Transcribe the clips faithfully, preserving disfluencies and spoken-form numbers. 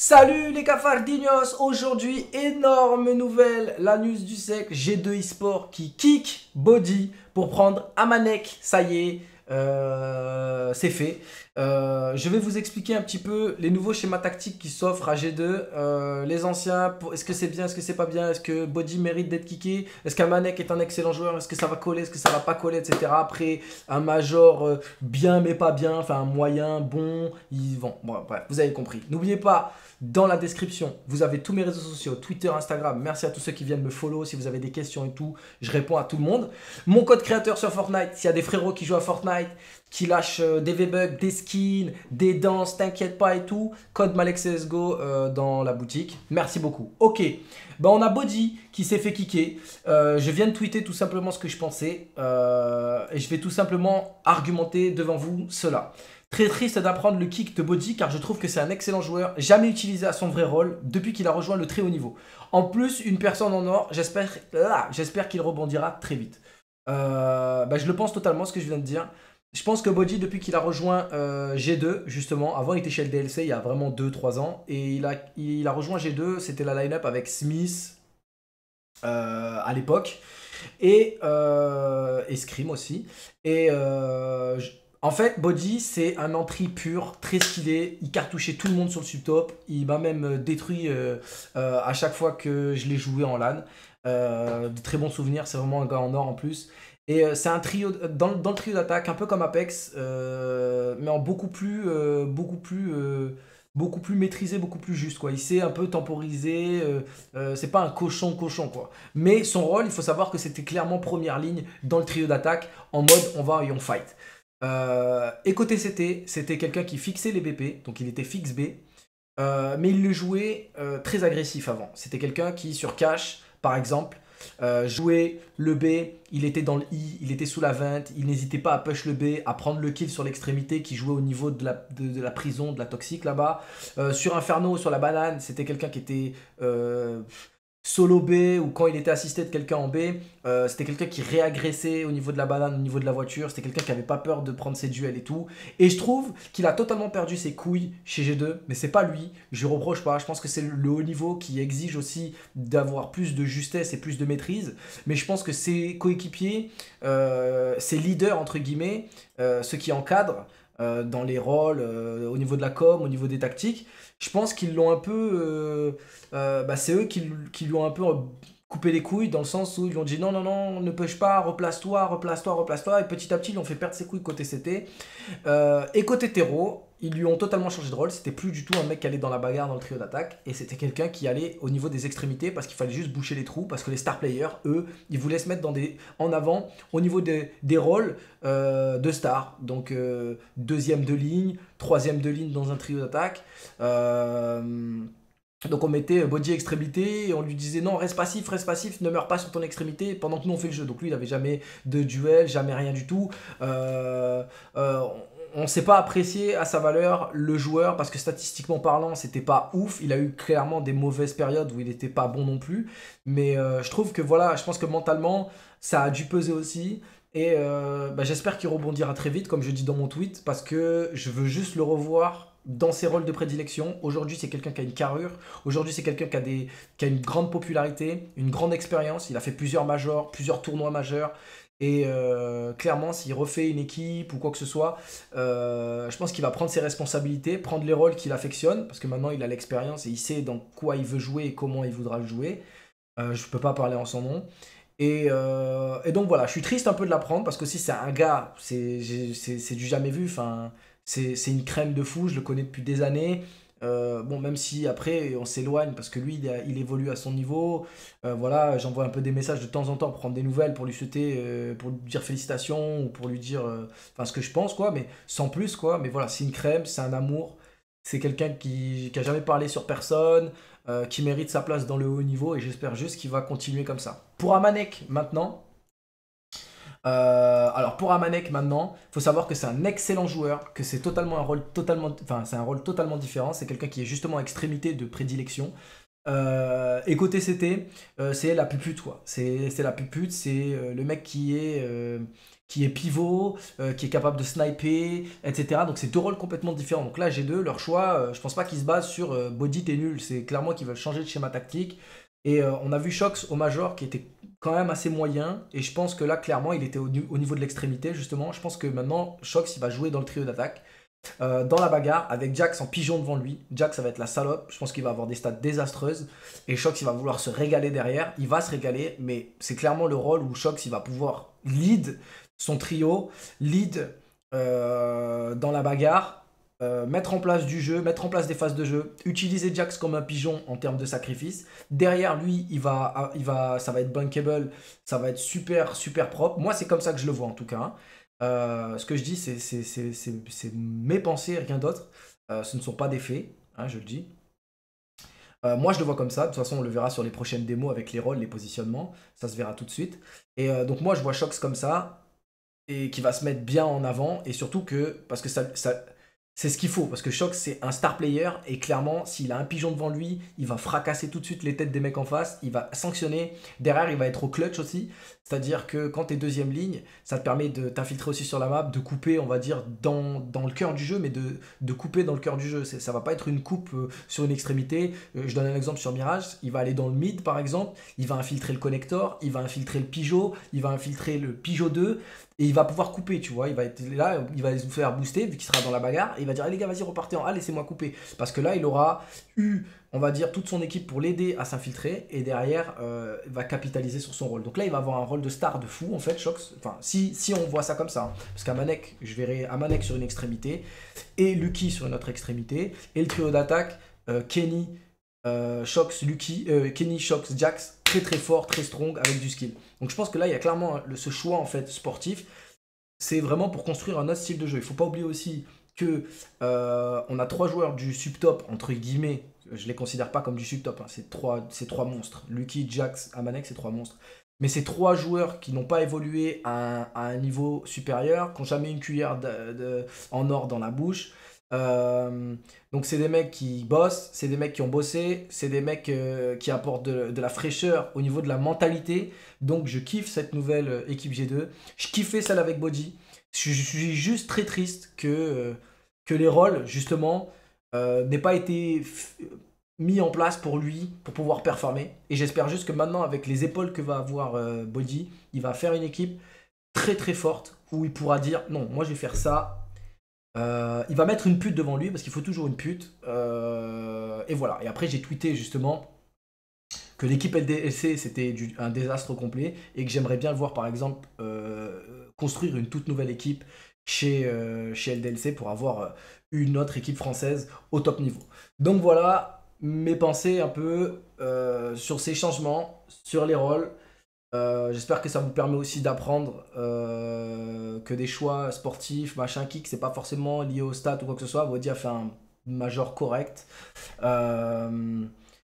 Salut les cafardinos, aujourd'hui énorme nouvelle, la news du siècle, G deux eSport qui kick Body pour prendre Amanek, ça y est, euh, c'est fait. Euh, je vais vous expliquer un petit peu les nouveaux schémas tactiques qui s'offrent à G deux, euh, les anciens, est-ce que c'est bien, est-ce que c'est pas bien, est-ce que Body mérite d'être kické, est-ce qu'Amanek est un excellent joueur, est-ce que ça va coller, est-ce que ça va pas coller, et cetera. Après, un major euh, bien mais pas bien, enfin moyen, bon, ils vont, bon, bref, vous avez compris. N'oubliez pas, dans la description, vous avez tous mes réseaux sociaux, Twitter, Instagram, merci à tous ceux qui viennent me follow, si vous avez des questions et tout, je réponds à tout le monde. Mon code créateur sur Fortnite, s'il y a des frérots qui jouent à Fortnite, qui lâchent euh, des V-Bugs, des skins, des danses, t'inquiète pas et tout, code Malek C S G O euh, dans la boutique, merci beaucoup. Ok, bah, on a Body qui s'est fait kicker, euh, je viens de tweeter tout simplement ce que je pensais, euh, et je vais tout simplement argumenter devant vous cela. Très triste d'apprendre le kick de Body car je trouve que c'est un excellent joueur, jamais utilisé à son vrai rôle depuis qu'il a rejoint le très haut niveau. En plus, une personne en or, j'espère ah, j'espère qu'il rebondira très vite. Euh, bah, je le pense totalement ce que je viens de dire. Je pense que Body, depuis qu'il a rejoint euh, G deux, justement, avant il était chez L D L C il y a vraiment deux trois ans, et il a, il a rejoint G deux, c'était la line-up avec Smith euh, à l'époque, et, euh, et Scream aussi. Et euh, je, en fait, Body, c'est un entry pur, très stylé, il cartouchait tout le monde sur le subtop, il m'a même détruit euh, euh, à chaque fois que je l'ai joué en LAN. Euh, de très bons souvenirs, c'est vraiment un gars en or en plus. Et c'est un trio, dans, dans le trio d'attaque, un peu comme Apex, euh, mais en beaucoup plus, euh, beaucoup, plus, euh, beaucoup plus maîtrisé, beaucoup plus juste, quoi. Il sait un peu temporiser, euh, euh, c'est pas un cochon-cochon, quoi. Mais son rôle, il faut savoir que c'était clairement première ligne dans le trio d'attaque, en mode on va et on fight. Euh, et côté C T, c'était quelqu'un qui fixait les B P, donc il était fixe B, euh, mais il le jouait euh, très agressif avant. C'était quelqu'un qui, sur cash, par exemple, Euh, jouer le B, il était dans le I, il était sous la vingt, il n'hésitait pas à push le B, à prendre le kill sur l'extrémité qui jouait au niveau de la, de, de la prison, de la toxique là-bas. Euh, sur Inferno, sur la banane, c'était quelqu'un qui était euh, solo B, ou quand il était assisté de quelqu'un en B, euh, c'était quelqu'un qui réagressait au niveau de la banane, au niveau de la voiture, c'était quelqu'un qui n'avait pas peur de prendre ses duels et tout. Et je trouve qu'il a totalement perdu ses couilles chez G deux, mais c'est pas lui, je lui reproche pas, je pense que c'est le haut niveau qui exige aussi d'avoir plus de justesse et plus de maîtrise, mais je pense que ses coéquipiers, euh, ses leaders entre guillemets, euh, ceux qui encadrent, Euh, dans les rôles, euh, au niveau de la com, au niveau des tactiques, je pense qu'ils l'ont un peu, euh, euh, bah c'est eux qui, qui lui ont un peu coupé les couilles dans le sens où ils lui ont dit non, non, non, ne push pas, replace-toi, replace-toi, replace-toi, et petit à petit ils l'ont fait perdre ses couilles côté C T, euh, et côté terreau, ils lui ont totalement changé de rôle, c'était plus du tout un mec qui allait dans la bagarre dans le trio d'attaque, et c'était quelqu'un qui allait au niveau des extrémités parce qu'il fallait juste boucher les trous, parce que les star players, eux, ils voulaient se mettre dans des, en avant au niveau des, des rôles euh, de stars, donc euh, deuxième de ligne, troisième de ligne dans un trio d'attaque, euh, donc on mettait Body extrémité et on lui disait non, reste passif, reste passif, ne meurs pas sur ton extrémité pendant que nous on fait le jeu, donc lui il n'avait jamais de duel, jamais rien du tout, euh, euh, on ne sait pas apprécier à sa valeur le joueur parce que statistiquement parlant, c'était pas ouf. Il a eu clairement des mauvaises périodes où il n'était pas bon non plus. Mais euh, je trouve que voilà, je pense que mentalement, ça a dû peser aussi. Et euh, bah, j'espère qu'il rebondira très vite, comme je dis dans mon tweet, parce que je veux juste le revoir dans ses rôles de prédilection. Aujourd'hui, c'est quelqu'un qui a une carrure. Aujourd'hui, c'est quelqu'un qui a des, qui a une grande popularité, une grande expérience. Il a fait plusieurs majors, plusieurs tournois majeurs. Et euh, clairement, s'il refait une équipe ou quoi que ce soit, euh, je pense qu'il va prendre ses responsabilités, prendre les rôles qu'il affectionne, parce que maintenant il a l'expérience et il sait dans quoi il veut jouer et comment il voudra le jouer. Euh, je ne peux pas parler en son nom. Et, euh, et donc voilà, je suis triste un peu de l'apprendre, parce que si c'est un gars, c'est du jamais vu, enfin, c'est une crème de fou, je le connais depuis des années. Euh, bon, même si après on s'éloigne parce que lui il, a, il évolue à son niveau, euh, voilà, j'envoie un peu des messages de temps en temps pour prendre des nouvelles, pour lui souhaiter, euh, pour lui dire félicitations ou pour lui dire enfin euh, ce que je pense, quoi, mais sans plus, quoi. Mais voilà, c'est une crème, c'est un amour, c'est quelqu'un qui, qui a jamais parlé sur personne, euh, qui mérite sa place dans le haut niveau, et j'espère juste qu'il va continuer comme ça. Pour Amanek maintenant, Euh, alors pour Amanek maintenant, il faut savoir que c'est un excellent joueur, que c'est totalement un rôle totalement, enfin c'est un rôle totalement différent, c'est quelqu'un qui est justement à extrémité de prédilection. Euh, et côté C T, euh, c'est la pupute, quoi. C'est la pupute, c'est euh, le mec qui est euh, qui est pivot, euh, qui est capable de sniper, et cetera. Donc c'est deux rôles complètement différents. Donc là, G deux, leur choix, euh, je pense pas qu'ils se basent sur euh, Body, t'es nul. C'est clairement qu'ils veulent changer de schéma tactique. Et euh, on a vu Shox au Major qui était quand même assez moyen. Et je pense que là, clairement, il était au, au niveau de l'extrémité, justement. Je pense que maintenant, Shox, il va jouer dans le trio d'attaque. Euh, dans la bagarre, avec JaCkz en pigeon devant lui. JaCkz, ça va être la salope, je pense qu'il va avoir des stats désastreuses, et Shox, il va vouloir se régaler derrière, il va se régaler, mais c'est clairement le rôle où Shox, il va pouvoir lead son trio, lead euh, dans la bagarre, euh, mettre en place du jeu, mettre en place des phases de jeu, utiliser JaCkz comme un pigeon en termes de sacrifice. Derrière lui, il va, il va, ça va être bankable, ça va être super, super propre. Moi, c'est comme ça que je le vois en tout cas, hein. Euh, ce que je dis, c'est mes pensées, rien d'autre. Euh, ce ne sont pas des faits, hein, je le dis. Euh, moi, je le vois comme ça. De toute façon, on le verra sur les prochaines démos avec les rôles, les positionnements. Ça se verra tout de suite. Et euh, donc, moi, je vois Shox comme ça et qui va se mettre bien en avant. Et surtout que, parce que ça, ça c'est ce qu'il faut. Parce que Shox, c'est un star player et clairement, s'il a un pigeon devant lui, il va fracasser tout de suite les têtes des mecs en face. Il va sanctionner. Derrière, il va être au clutch aussi. C'est-à-dire que quand tu es deuxième ligne, ça te permet de t'infiltrer aussi sur la map, de couper, on va dire, dans, dans le cœur du jeu, mais de, de couper dans le cœur du jeu. Ça va pas être une coupe euh, sur une extrémité. Euh, je donne un exemple sur Mirage. Il va aller dans le mid, par exemple. Il va infiltrer le connector. Il va infiltrer le pigeot. Il va infiltrer le pigeot deux. Et il va pouvoir couper, tu vois. Il va être là, il va vous faire booster, vu qu'il sera dans la bagarre. Et il va dire, allez, les gars, vas-y, repartez en A, laissez-moi couper. Parce que là, il aura eu... on va dire, toute son équipe pour l'aider à s'infiltrer et derrière, euh, va capitaliser sur son rôle. Donc là, il va avoir un rôle de star de fou, en fait, Shox. Enfin, si, si on voit ça comme ça, hein. Parce qu'Amanek, je verrai Amanek sur une extrémité et Lucky sur une autre extrémité. Et le trio d'attaque, euh, Kenny, euh, Shox, Lucky, euh, Kenny, Shox, JaCkz, très très fort, très strong, avec du skill. Donc je pense que là, il y a clairement le, ce choix, en fait, sportif. C'est vraiment pour construire un autre style de jeu. Il ne faut pas oublier aussi que euh, on a trois joueurs du subtop, entre guillemets. Je les considère pas comme du subtop, hein. C'est trois, trois monstres. Lucky, JaCkz, Amanek, c'est trois monstres. Mais c'est trois joueurs qui n'ont pas évolué à un, à un niveau supérieur, qui n'ont jamais une cuillère de, de, en or dans la bouche. Euh, donc c'est des mecs qui bossent, c'est des mecs qui ont bossé, c'est des mecs euh, qui apportent de, de la fraîcheur au niveau de la mentalité. Donc je kiffe cette nouvelle équipe G deux. Je kiffais celle avec Body. Je, je suis juste très triste que, que les rôles, justement... Euh, n'est pas été mis en place pour lui, pour pouvoir performer. Et j'espère juste que maintenant, avec les épaules que va avoir euh, Body, il va faire une équipe très très forte, où il pourra dire, non, moi je vais faire ça. Euh, il va mettre une pute devant lui, parce qu'il faut toujours une pute. Euh, et voilà. Et après, j'ai tweeté justement que l'équipe L D L C, c'était un désastre complet, et que j'aimerais bien voir, par exemple, euh, construire une toute nouvelle équipe chez, euh, chez L D L C pour avoir... Euh, une autre équipe française au top niveau. Donc voilà mes pensées un peu euh, sur ces changements, sur les rôles. Euh, J'espère que ça vous permet aussi d'apprendre euh, que des choix sportifs, machin, kick, c'est pas forcément lié au stats ou quoi que ce soit. Body a fait un major correct. Euh,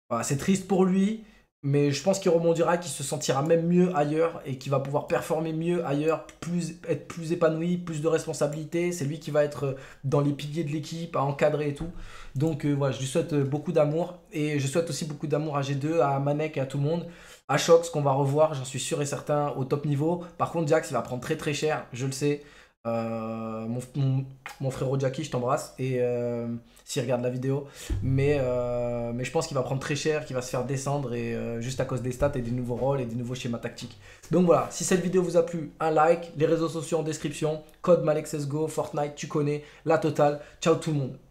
voilà, c'est triste pour lui, mais je pense qu'il rebondira, qu'il se sentira même mieux ailleurs et qu'il va pouvoir performer mieux ailleurs, plus, être plus épanoui, plus de responsabilités. C'est lui qui va être dans les piliers de l'équipe, à encadrer et tout. Donc euh, voilà, je lui souhaite beaucoup d'amour. Et je souhaite aussi beaucoup d'amour à G deux, à Amanek et à tout le monde. À Shox, qu'on va revoir, j'en suis sûr et certain, au top niveau. Par contre, JaCkz, il va prendre très très cher, je le sais. Euh, mon, mon, mon frérot Jackie, je t'embrasse, et euh, s'il regarde la vidéo, mais, euh, mais je pense qu'il va prendre très cher, qu'il va se faire descendre, et euh, juste à cause des stats et des nouveaux rôles et des nouveaux schémas tactiques. Donc voilà, si cette vidéo vous a plu, un like, les réseaux sociaux en description, code Malek C S G O, Fortnite, tu connais, la totale. Ciao tout le monde.